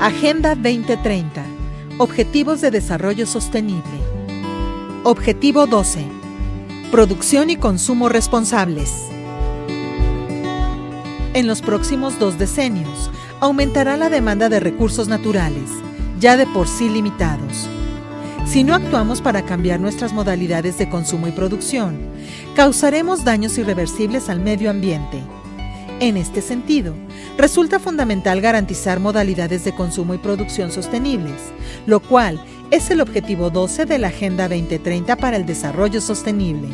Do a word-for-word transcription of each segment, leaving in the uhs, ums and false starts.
Agenda veinte treinta. Objetivos de Desarrollo Sostenible. Objetivo doce. Producción y consumo responsables. En los próximos dos decenios, aumentará la demanda de recursos naturales, ya de por sí limitados. Si no actuamos para cambiar nuestras modalidades de consumo y producción, causaremos daños irreversibles al medio ambiente. En este sentido, resulta fundamental garantizar modalidades de consumo y producción sostenibles, lo cual es el Objetivo doce de la Agenda veinte treinta para el Desarrollo Sostenible.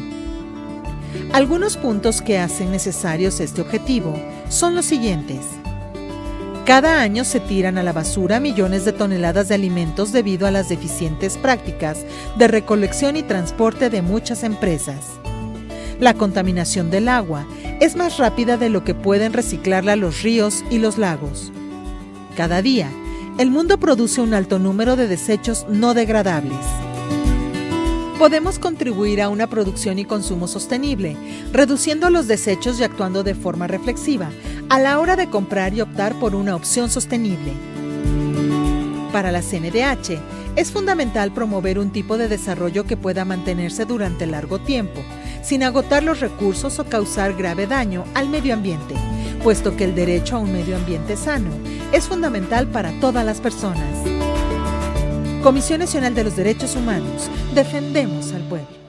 Algunos puntos que hacen necesarios este objetivo son los siguientes. Cada año se tiran a la basura millones de toneladas de alimentos debido a las deficientes prácticas de recolección y transporte de muchas empresas. La contaminación del agua es más rápida de lo que pueden reciclarla los ríos y los lagos. Cada día, el mundo produce un alto número de desechos no degradables. Podemos contribuir a una producción y consumo sostenible, reduciendo los desechos y actuando de forma reflexiva a la hora de comprar y optar por una opción sostenible. Para la C N D H, es fundamental promover un tipo de desarrollo que pueda mantenerse durante largo tiempo, sin agotar los recursos o causar grave daño al medio ambiente, puesto que el derecho a un medio ambiente sano es fundamental para todas las personas. Comisión Nacional de los Derechos Humanos, defendemos al pueblo.